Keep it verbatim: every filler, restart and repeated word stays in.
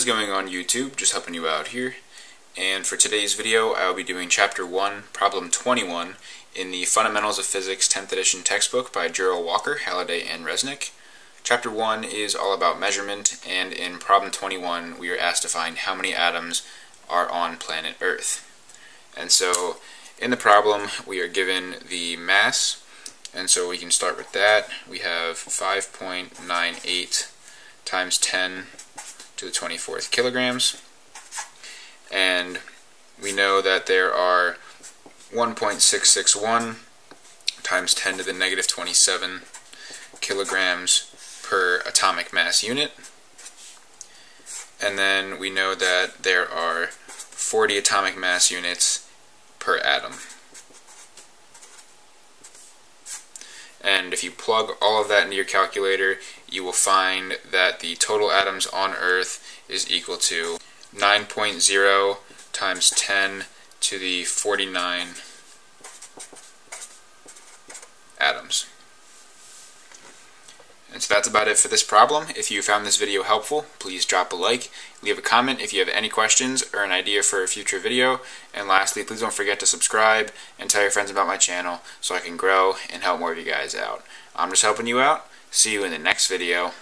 is going on YouTube, just helping you out here. And for today's video, I'll be doing Chapter one, Problem twenty-one in the Fundamentals of Physics tenth edition textbook by Jearl Walker, Halliday, and Resnick. Chapter one is all about measurement, and in Problem twenty-one, we are asked to find how many atoms are on planet Earth. And so, in the problem, we are given the mass, and so we can start with that. We have five point nine eight times ten to the twenty-fourth kilograms. And we know that there are one point six six one times ten to the negative twenty-seven kilograms per atomic mass unit. And then we know that there are forty atomic mass units per atom. And if you plug all of that into your calculator, you will find that the total atoms on Earth is equal to nine point zero times ten to the forty-nine atoms. And so that's about it for this problem. If you found this video helpful, please drop a like, leave a comment if you have any questions or an idea for a future video, and lastly, please don't forget to subscribe and tell your friends about my channel so I can grow and help more of you guys out. I'm just helping you out. See you in the next video.